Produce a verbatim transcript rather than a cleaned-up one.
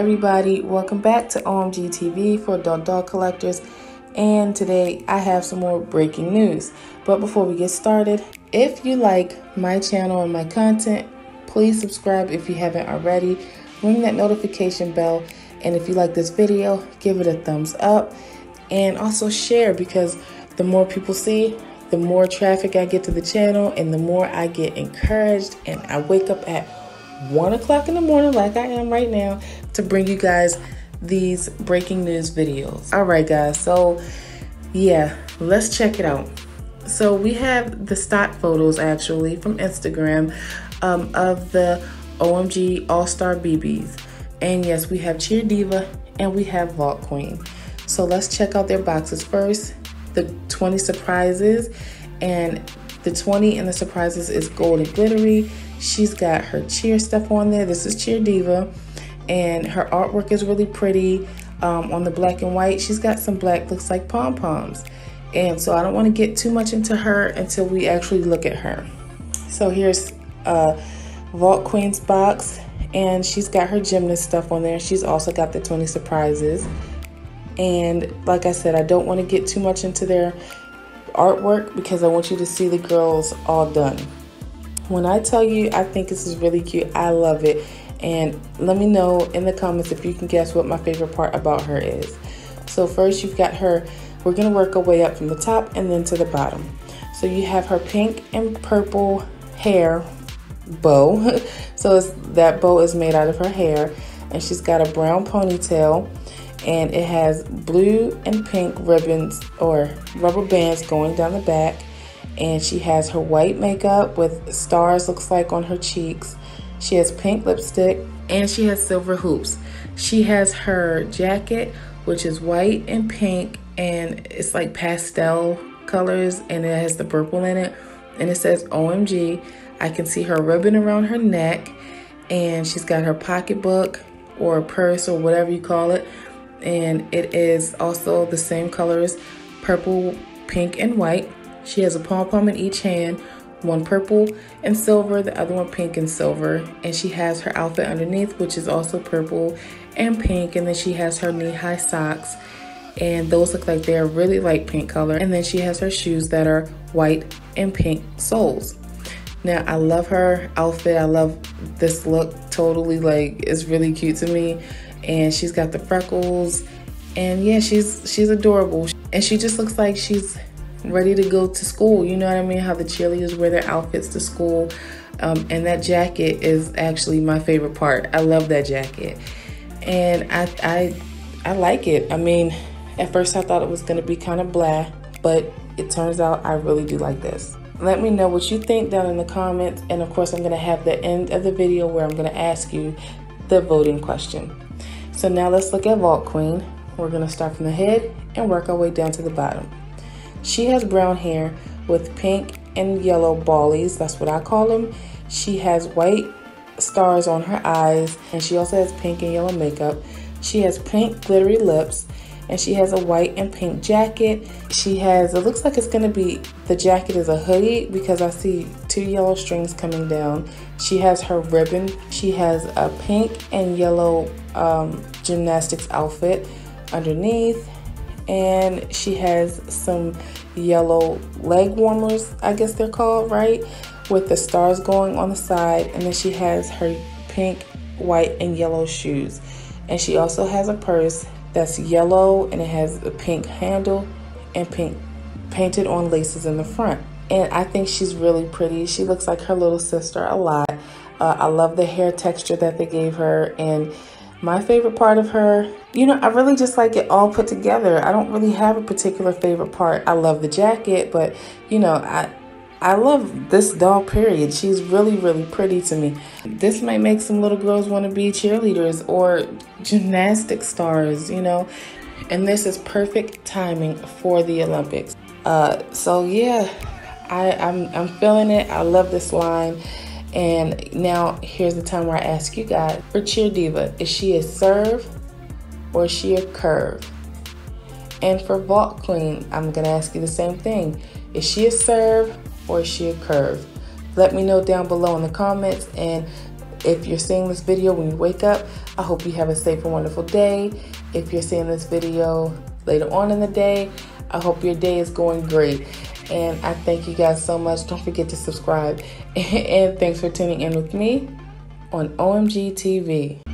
everybody, welcome back to O M G T V for adult dog collectors, and today I have some more breaking news. But before we get started, if you like my channel and my content, please subscribe if you haven't already, ring that notification bell, and if you like this video, give it a thumbs up and also share, because the more people see, the more traffic I get to the channel and the more I get encouraged, and I wake up at one o'clock in the morning like I am right now to bring you guys these breaking news videos. All right guys, so yeah, let's check it out. So we have the stock photos actually from Instagram um, of the O M G all-star B Bs, and yes, we have Cheer Diva and we have Vault Queen. So let's check out their boxes first. The twenty surprises, and the twenty in the surprises is gold and glittery. She's got her cheer stuff on there. This is Cheer Diva, and her artwork is really pretty. Um, on the black and white, she's got some black, looks like pom-poms. And so I don't want to get too much into her until we actually look at her. So here's uh, Vault Queen's box, and she's got her gymnast stuff on there. She's also got the twenty surprises. And like I said, I don't want to get too much into their artwork because I want you to see the girls all done. When I tell you I think this is really cute, I love it. And let me know in the comments if you can guess what my favorite part about her is. So first you've got her, we're going to work our way up from the top and then to the bottom. So you have her pink and purple hair bow. So it's, that bow is made out of her hair, and she's got a brown ponytail. And it has blue and pink ribbons or rubber bands going down the back, and she has her white makeup with stars, looks like, on her cheeks. She has pink lipstick and she has silver hoops. She has her jacket, which is white and pink, and it's like pastel colors, and it has the purple in it, and it says O M G. I can see her ribbon around her neck, and she's got her pocketbook or purse or whatever you call it, and it is also the same colors, purple, pink, and white. She has a pom-pom in each hand, one purple and silver, the other one pink and silver, and she has her outfit underneath, which is also purple and pink, and then she has her knee-high socks, and those look like they're really light pink color, and then she has her shoes that are white and pink soles. Now I love her outfit, I love this look totally, like it's really cute to me. And she's got the freckles, and yeah, she's she's adorable, and she just looks like she's ready to go to school. You know what I mean, how the cheerleaders wear their outfits to school. Um, and that jacket is actually my favorite part. I love that jacket, and I, I I like it. I mean, at first I thought it was gonna be kind of blah, but it turns out I really do like this. Let me know what you think down in the comments, and of course I'm gonna have the end of the video where I'm gonna ask you the voting question. So now let's look at Vault Queen. We're gonna start from the head and work our way down to the bottom. She has brown hair with pink and yellow ballies, that's what I call them. She has white stars on her eyes, and she also has pink and yellow makeup. She has pink glittery lips, and she has a white and pink jacket. She has, it looks like it's gonna be, the jacket is a hoodie because I see two yellow strings coming down. She has her ribbon. She has a pink and yellow um, gymnastics outfit underneath, and she has some yellow leg warmers, I guess they're called, right? With the stars going on the side, and then she has her pink, white, and yellow shoes. And she also has a purse that's yellow, and it has a pink handle and pink painted on laces in the front. And I think she's really pretty. She looks like her little sister a lot. Uh, I love the hair texture that they gave her, and my favorite part of her, you know, I really just like it all put together. I don't really have a particular favorite part. I love the jacket, but you know, I I love this doll, period. She's really, really pretty to me. This might make some little girls want to be cheerleaders or gymnastic stars, you know, and this is perfect timing for the Olympics. Uh, so yeah, I, I'm, I'm feeling it. I love this line. And now here's the time where I ask you guys, for Cheer Diva, is she a serve or is she a curve? And for Vault Queen, I'm gonna ask you the same thing. Is she a serve or is she a curve? Let me know down below in the comments, and If you're seeing this video when you wake up, I hope you have a safe and wonderful day. If you're seeing this video later on in the day, I hope your day is going great. And I thank you guys so much. Don't forget to subscribe. And thanks for tuning in with me on O M G T V.